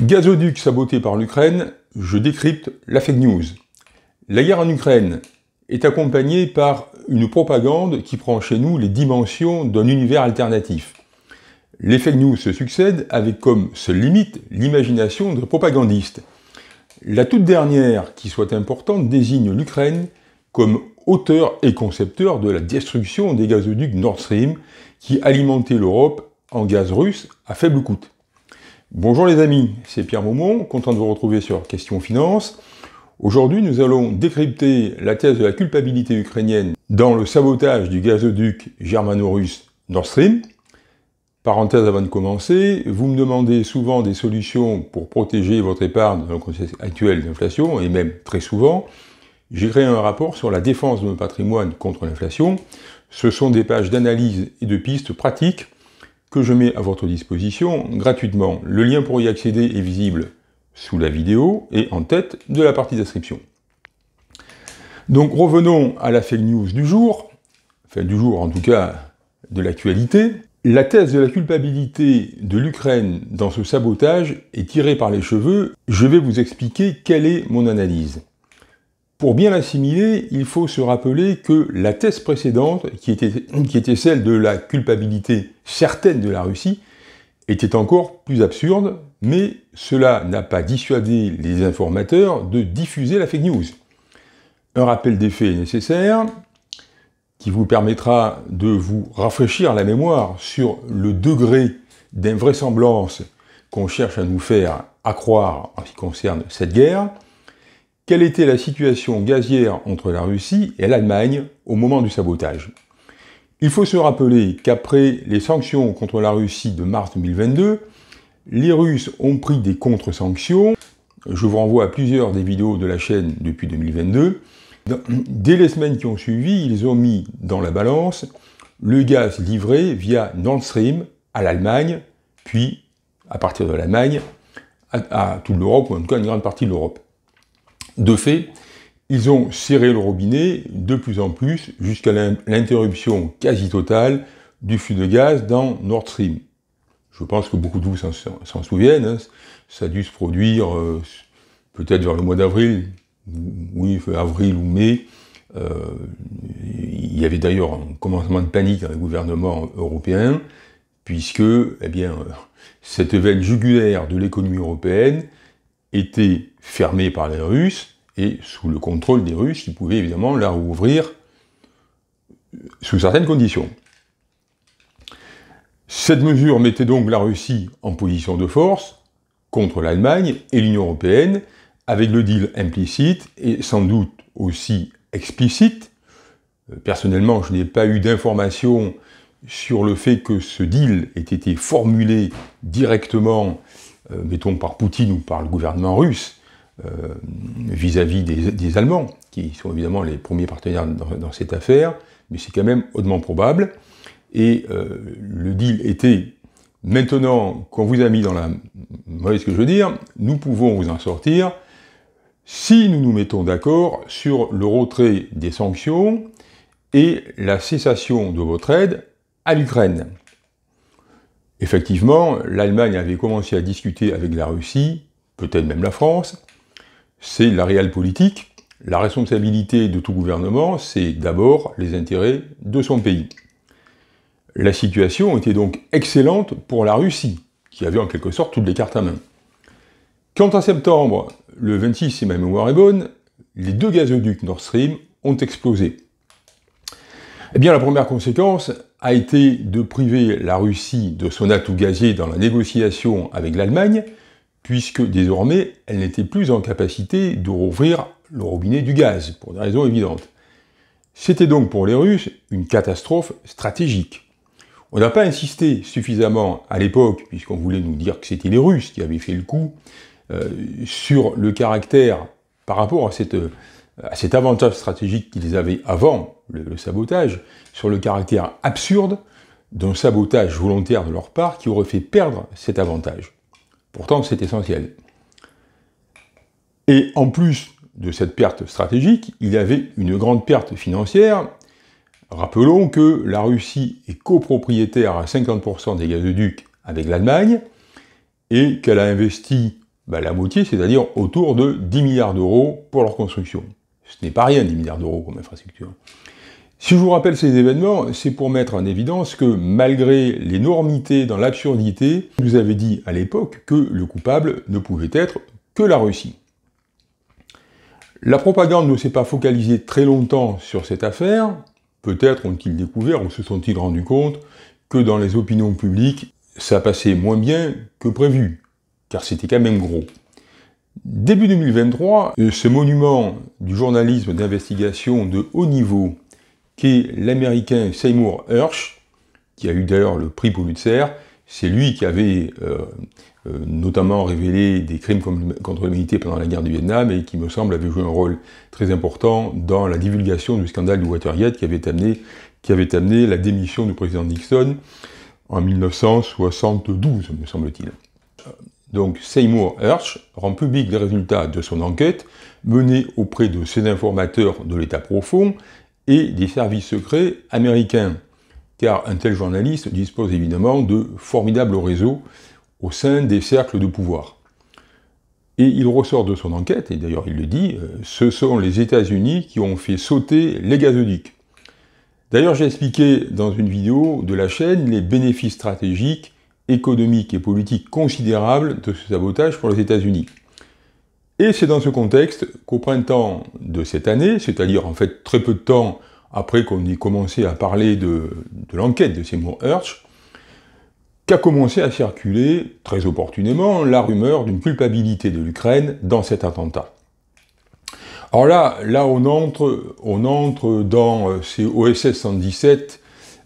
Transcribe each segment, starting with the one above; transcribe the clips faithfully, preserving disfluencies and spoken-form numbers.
Gazoduc saboté par l'Ukraine, je décrypte la fake news. La guerre en Ukraine est accompagnée par une propagande qui prend chez nous les dimensions d'un univers alternatif. Les fake news se succèdent avec comme seule limite l'imagination de propagandistes. La toute dernière, qui soit importante, désigne l'Ukraine comme auteur et concepteur de la destruction des gazoducs Nord Stream qui alimentaient l'Europe en gaz russe à faible coût. Bonjour les amis, c'est Pierre Maumont, content de vous retrouver sur Question Finance. Aujourd'hui, nous allons décrypter la thèse de la culpabilité ukrainienne dans le sabotage du gazoduc germano-russe Nord Stream. Parenthèse avant de commencer, vous me demandez souvent des solutions pour protéger votre épargne dans le contexte actuel d'inflation, et même très souvent. J'ai créé un rapport sur la défense de mon patrimoine contre l'inflation. Ce sont des pages d'analyse et de pistes pratiques que je mets à votre disposition gratuitement. Le lien pour y accéder est visible sous la vidéo et en tête de la partie description. Donc revenons à la fake news du jour, enfin du jour en tout cas de l'actualité. La thèse de la culpabilité de l'Ukraine dans ce sabotage est tirée par les cheveux. Je vais vous expliquer quelle est mon analyse. Pour bien l'assimiler, il faut se rappeler que la thèse précédente, qui était, qui était celle de la culpabilité certaine de la Russie, était encore plus absurde, mais cela n'a pas dissuadé les informateurs de diffuser la fake news. Un rappel des faits est nécessaire, qui vous permettra de vous rafraîchir la mémoire sur le degré d'invraisemblance qu'on cherche à nous faire accroire en ce qui concerne cette guerre. Quelle était la situation gazière entre la Russie et l'Allemagne au moment du sabotage? Il faut se rappeler qu'après les sanctions contre la Russie de mars deux mille vingt-deux, les Russes ont pris des contre-sanctions. Je vous renvoie à plusieurs des vidéos de la chaîne depuis deux mille vingt-deux. Dès les semaines qui ont suivi, ils ont mis dans la balance le gaz livré via Nord Stream à l'Allemagne, puis à partir de l'Allemagne à, à toute l'Europe, ou en tout cas une grande partie de l'Europe. De fait, ils ont serré le robinet de plus en plus jusqu'à l'interruption quasi totale du flux de gaz dans Nord Stream. Je pense que beaucoup de vous s'en souviennent, hein. Ça a dû se produire euh, peut-être vers le mois d'avril, oui, avril ou mai. Euh, il y avait d'ailleurs un commencement de panique dans le gouvernement européen, puisque eh bien, cette veine jugulaire de l'économie européenne était fermée par les Russes, et sous le contrôle des Russes, qui pouvaient évidemment la rouvrir sous certaines conditions. Cette mesure mettait donc la Russie en position de force contre l'Allemagne et l'Union européenne, avec le deal implicite et sans doute aussi explicite. Personnellement, je n'ai pas eu d'informations sur le fait que ce deal ait été formulé directement, euh, mettons par Poutine ou par le gouvernement russe, vis-à-vis euh, -vis des, des Allemands, qui sont évidemment les premiers partenaires dans, dans cette affaire, mais c'est quand même hautement probable. Et euh, le deal était, maintenant qu'on vous a mis dans la... Vous voyez ce que je veux dire? Nous pouvons vous en sortir si nous nous mettons d'accord sur le retrait des sanctions et la cessation de votre aide à l'Ukraine. Effectivement, l'Allemagne avait commencé à discuter avec la Russie, peut-être même la France. C'est la realpolitik. La responsabilité de tout gouvernement, c'est d'abord les intérêts de son pays. La situation était donc excellente pour la Russie, qui avait en quelque sorte toutes les cartes à main. Quant à septembre, le vingt-six, si ma mémoire est bonne, les deux gazoducs Nord Stream ont explosé. Eh bien, la première conséquence a été de priver la Russie de son atout gazier dans la négociation avec l'Allemagne, puisque désormais, elle n'était plus en capacité de rouvrir le robinet du gaz, pour des raisons évidentes. C'était donc pour les Russes une catastrophe stratégique. On n'a pas insisté suffisamment à l'époque, puisqu'on voulait nous dire que c'était les Russes qui avaient fait le coup, euh, sur le caractère par rapport à, cette, à cet avantage stratégique qu'ils avaient avant le, le sabotage, sur le caractère absurde d'un sabotage volontaire de leur part qui aurait fait perdre cet avantage. Pourtant, c'est essentiel. Et en plus de cette perte stratégique, il y avait une grande perte financière. Rappelons que la Russie est copropriétaire à cinquante pour cent des gazoducs avec l'Allemagne et qu'elle a investi bah, la moitié, c'est-à-dire autour de dix milliards d'euros pour leur construction. Ce n'est pas rien, dix milliards d'euros comme infrastructure. Si je vous rappelle ces événements, c'est pour mettre en évidence que malgré l'énormité dans l'absurdité, vous avez dit à l'époque que le coupable ne pouvait être que la Russie. La propagande ne s'est pas focalisée très longtemps sur cette affaire. Peut-être ont-ils découvert ou se sont-ils rendus compte que dans les opinions publiques, ça passait moins bien que prévu, car c'était quand même gros. Début deux mille vingt-trois, ce monument du journalisme d'investigation de haut niveau qui est l'américain Seymour Hersh, qui a eu d'ailleurs le prix Pulitzer, c'est lui qui avait euh, euh, notamment révélé des crimes contre l'humanité pendant la guerre du Vietnam et qui, me semble, avait joué un rôle très important dans la divulgation du scandale du Watergate qui avait amené, qui avait amené la démission du président Nixon en mille neuf cent soixante-douze, me semble-t-il. Donc Seymour Hersh rend public les résultats de son enquête menée auprès de ses informateurs de l'État profond et des services secrets américains, car un tel journaliste dispose évidemment de formidables réseaux au sein des cercles de pouvoir. Et il ressort de son enquête, et d'ailleurs il le dit, ce sont les États-Unis qui ont fait sauter les gazoducs. D'ailleurs j'ai expliqué dans une vidéo de la chaîne les bénéfices stratégiques, économiques et politiques considérables de ce sabotage pour les États-Unis. Et c'est dans ce contexte qu'au printemps de cette année, c'est-à-dire en fait très peu de temps après qu'on ait commencé à parler de, de l'enquête de Seymour Hersh, qu'a commencé à circuler, très opportunément, la rumeur d'une culpabilité de l'Ukraine dans cet attentat. Alors là, là on, entre, on entre dans ces O S S cent dix-sept,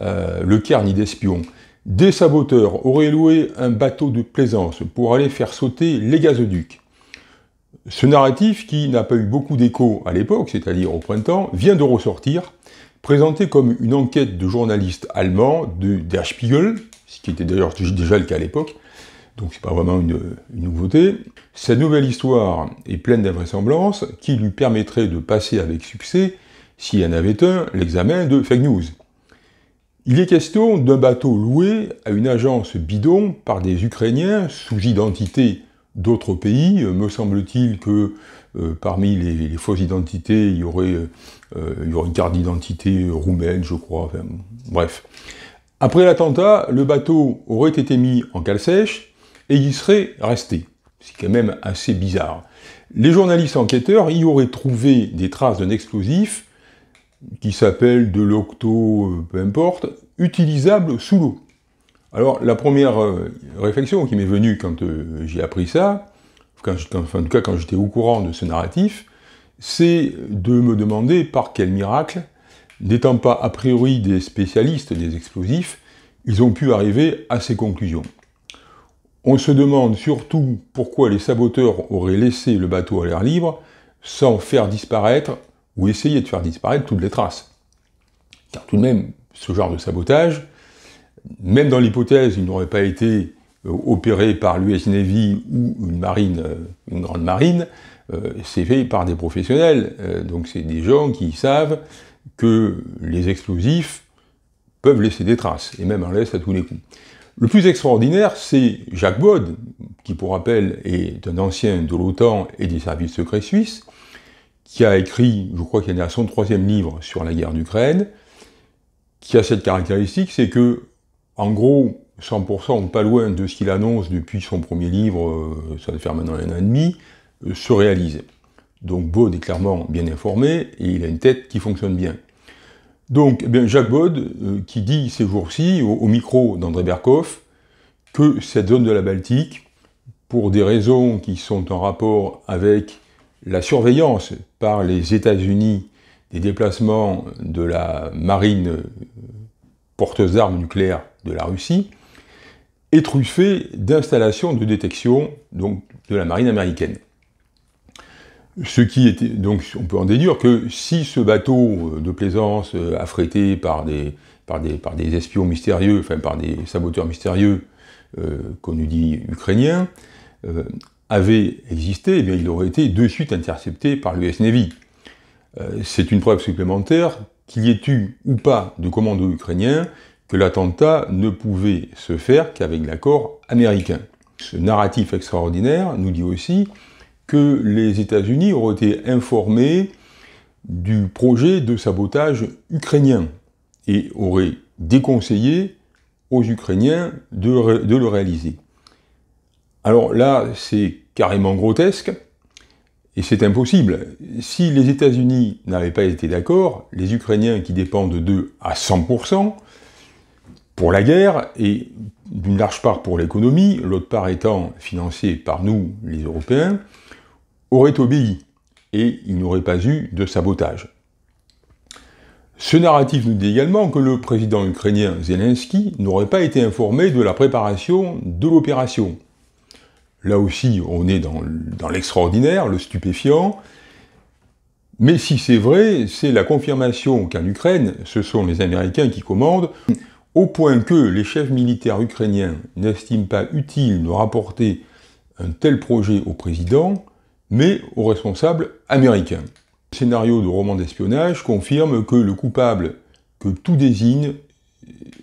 euh, le carnet d'espions. Des saboteurs auraient loué un bateau de plaisance pour aller faire sauter les gazoducs. Ce narratif, qui n'a pas eu beaucoup d'écho à l'époque, c'est-à-dire au printemps, vient de ressortir, présenté comme une enquête de journalistes allemands de Der Spiegel, ce qui était d'ailleurs déjà le cas à l'époque, donc c'est pas vraiment une, une nouveauté. Cette nouvelle histoire est pleine d'invraisemblances qui lui permettrait de passer avec succès, s'il y en avait un, l'examen de fake news. Il est question d'un bateau loué à une agence bidon par des Ukrainiens sous identité d'autres pays. Me semble-t-il que euh, parmi les, les fausses identités, il y aurait, euh, il y aurait une carte d'identité roumaine, je crois, enfin, bref. Après l'attentat, le bateau aurait été mis en cale sèche et y serait resté. C'est quand même assez bizarre. Les journalistes enquêteurs y auraient trouvé des traces d'un explosif qui s'appelle de l'octo, peu importe, utilisable sous l'eau. Alors, la première réflexion qui m'est venue quand euh, j'ai appris ça, quand, quand, enfin, en tout cas quand j'étais au courant de ce narratif, c'est de me demander par quel miracle, n'étant pas a priori des spécialistes des explosifs, ils ont pu arriver à ces conclusions. On se demande surtout pourquoi les saboteurs auraient laissé le bateau à l'air libre sans faire disparaître, ou essayer de faire disparaître, toutes les traces. Car tout de même, ce genre de sabotage, même dans l'hypothèse, il n'aurait pas été opéré par l'U S Navy ou une marine, une grande marine, euh, c'est fait par des professionnels. Euh, donc c'est des gens qui savent que les explosifs peuvent laisser des traces, et même en laissent à tous les coups. Le plus extraordinaire, c'est Jacques Baud, qui pour rappel est un ancien de l'OTAN et des services secrets suisses, qui a écrit, je crois qu'il y en a son troisième livre sur la guerre d'Ukraine, qui a cette caractéristique, c'est que, en gros, cent pour cent ou pas loin de ce qu'il annonce depuis son premier livre, ça va faire maintenant un an et demi, se réalise. Donc Baud est clairement bien informé, et il a une tête qui fonctionne bien. Donc eh bien, Jacques Baud, euh, qui dit ces jours-ci, au, au micro d'André Berkoff, que cette zone de la Baltique, pour des raisons qui sont en rapport avec la surveillance par les États-Unis des déplacements de la marine porteuse d'armes nucléaires de la Russie, est truffée d'installations de détection donc, de la marine américaine. Ce qui était, donc on peut en déduire que si ce bateau de plaisance affrété par des, par des, par des espions mystérieux, enfin par des saboteurs mystérieux, euh, qu'on nous dit ukrainiens, euh, avait existé, eh bien, il aurait été de suite intercepté par l'U S Navy. Euh, c'est une preuve supplémentaire qu'il y ait eu ou pas de commando ukrainien que l'attentat ne pouvait se faire qu'avec l'accord américain. Ce narratif extraordinaire nous dit aussi que les États-Unis auraient été informés du projet de sabotage ukrainien et auraient déconseillé aux Ukrainiens de le, de le réaliser. Alors là, c'est carrément grotesque, et c'est impossible. Si les États-Unis n'avaient pas été d'accord, les Ukrainiens qui dépendent d'eux à cent pour cent, pour la guerre, et d'une large part pour l'économie, l'autre part étant financée par nous, les Européens, auraient obéi, et il n'y aurait pas eu de sabotage. Ce narratif nous dit également que le président ukrainien Zelensky n'aurait pas été informé de la préparation de l'opération. Là aussi, on est dans l'extraordinaire, le stupéfiant. Mais si c'est vrai, c'est la confirmation qu'en Ukraine, ce sont les Américains qui commandent, au point que les chefs militaires ukrainiens n'estiment pas utile de rapporter un tel projet au président, mais aux responsables américains. Le scénario de roman d'espionnage confirme que le coupable que tout désigne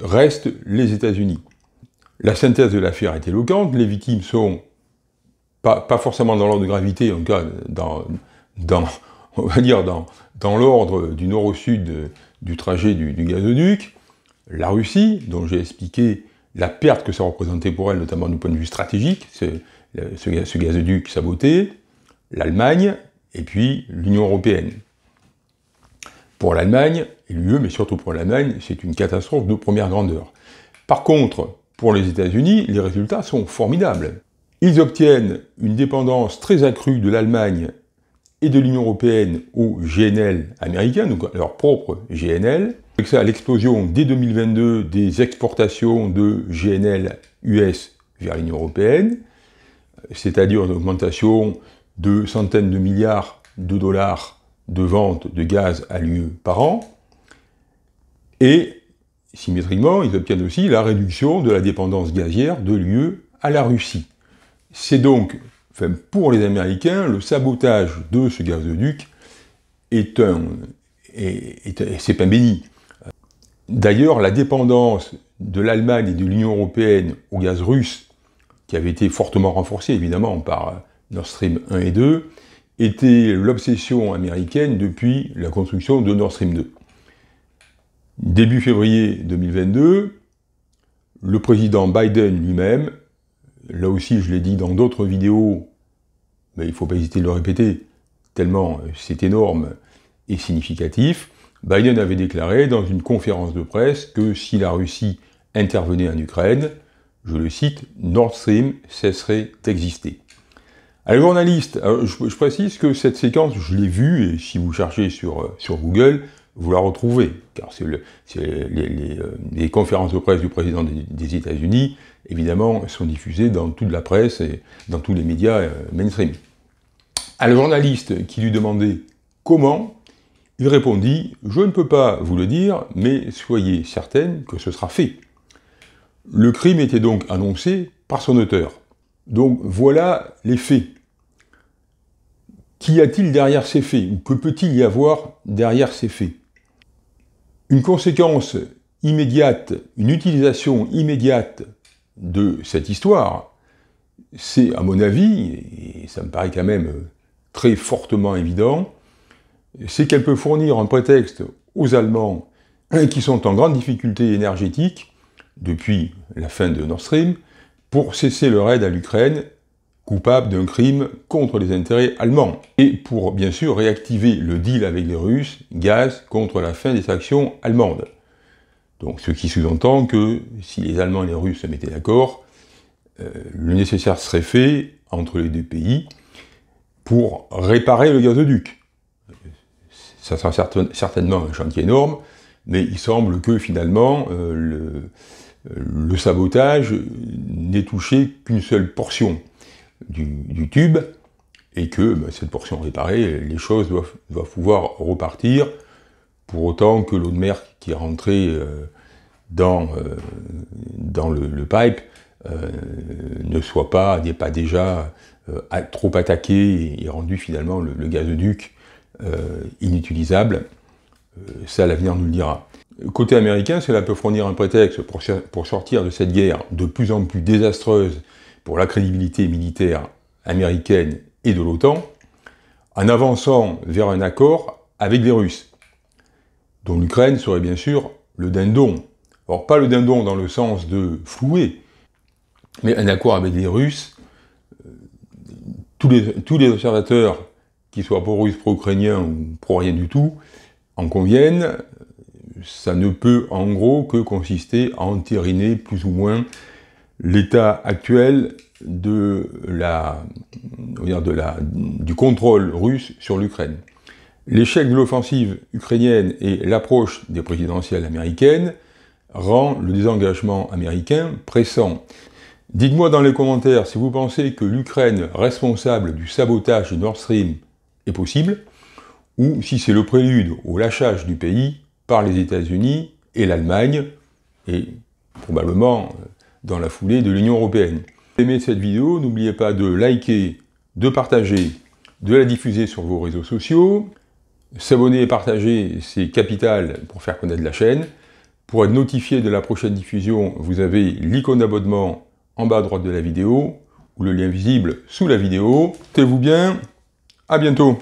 reste les États-Unis. La synthèse de l'affaire est éloquente, les victimes sont pas, pas forcément dans l'ordre de gravité, en tout cas dans, dans, on va dire dans, dans l'ordre du nord au sud du trajet du, du gazoduc. La Russie, dont j'ai expliqué la perte que ça représentait pour elle, notamment du point de vue stratégique, ce, ce, ce gazoduc saboté, l'Allemagne, et puis l'Union européenne. Pour l'Allemagne, et l'U E, mais surtout pour l'Allemagne, c'est une catastrophe de première grandeur. Par contre, pour les États-Unis, les résultats sont formidables. Ils obtiennent une dépendance très accrue de l'Allemagne et de l'Union européenne au G N L américain, donc à leur propre G N L. Avec ça, l'explosion dès deux mille vingt-deux des exportations de G N L U S vers l'Union européenne, c'est-à-dire une augmentation de centaines de milliards de dollars de vente de gaz à l'U E par an, et symétriquement, ils obtiennent aussi la réduction de la dépendance gazière de l'U E à la Russie. C'est donc, enfin, pour les Américains, le sabotage de ce gazoduc est un... c'est pain béni. D'ailleurs, la dépendance de l'Allemagne et de l'Union européenne au gaz russe, qui avait été fortement renforcée, évidemment, par Nord Stream un et deux, était l'obsession américaine depuis la construction de Nord Stream deux. Début février deux mille vingt-deux, le président Biden lui-même, là aussi je l'ai dit dans d'autres vidéos, mais il ne faut pas hésiter de le répéter, tellement c'est énorme et significatif, Biden avait déclaré dans une conférence de presse que si la Russie intervenait en Ukraine, je le cite, Nord Stream cesserait d'exister. Alors, journaliste, je précise que cette séquence, je l'ai vue, et si vous cherchez sur, sur Google, vous la retrouvez, car c'est le, les, les, les conférences de presse du président des, des États-Unis, évidemment, sont diffusées dans toute la presse et dans tous les médias euh, mainstream. À le journaliste qui lui demandait comment, il répondit « Je ne peux pas vous le dire, mais soyez certaine que ce sera fait ». Le crime était donc annoncé par son auteur. Donc voilà les faits. Qu'y a-t-il derrière ces faits, ou que peut-il y avoir derrière ces faits? Une conséquence immédiate, une utilisation immédiate de cette histoire, c'est à mon avis, et ça me paraît quand même très fortement évident, c'est qu'elle peut fournir un prétexte aux Allemands qui sont en grande difficulté énergétique depuis la fin de Nord Stream, pour cesser leur aide à l'Ukraine, coupable d'un crime contre les intérêts allemands, et pour, bien sûr, réactiver le deal avec les Russes, gaz contre la fin des actions allemandes. Donc, ce qui sous-entend que, si les Allemands et les Russes se mettaient d'accord, euh, le nécessaire serait fait entre les deux pays pour réparer le gazoduc. Ça sera certain, certainement un chantier énorme, mais il semble que, finalement, euh, le, le sabotage n'ait touché qu'une seule portion Du, du tube, et que ben, cette portion réparée, les choses doivent, doivent pouvoir repartir, pour autant que l'eau de mer qui est rentrée euh, dans, euh, dans le, le pipe euh, ne soit pas, n'est pas déjà euh, trop attaquée et, et rendu finalement le, le gazoduc euh, inutilisable. Euh, ça, l'avenir nous le dira. Côté américain, cela peut fournir un prétexte pour, pour sortir de cette guerre de plus en plus désastreuse, pour la crédibilité militaire américaine et de l'OTAN, en avançant vers un accord avec les Russes, dont l'Ukraine serait bien sûr le dindon. Or, pas le dindon dans le sens de flouer, mais un accord avec les Russes. Tous les, tous les observateurs, qu'ils soient pro-russes, pro-ukrainiens ou pro-rien du tout, en conviennent, ça ne peut en gros que consister à entériner plus ou moins l'état actuel de la, de la, du contrôle russe sur l'Ukraine. L'échec de l'offensive ukrainienne et l'approche des présidentielles américaines rend le désengagement américain pressant. Dites-moi dans les commentaires si vous pensez que l'Ukraine responsable du sabotage de Nord Stream est possible, ou si c'est le prélude au lâchage du pays par les États-Unis et l'Allemagne, et probablement dans la foulée de l'Union européenne. Si vous aimez cette vidéo, n'oubliez pas de liker, de partager, de la diffuser sur vos réseaux sociaux. S'abonner et partager, c'est capital pour faire connaître la chaîne. Pour être notifié de la prochaine diffusion, vous avez l'icône d'abonnement en bas à droite de la vidéo, ou le lien visible sous la vidéo. Portez-vous bien, à bientôt.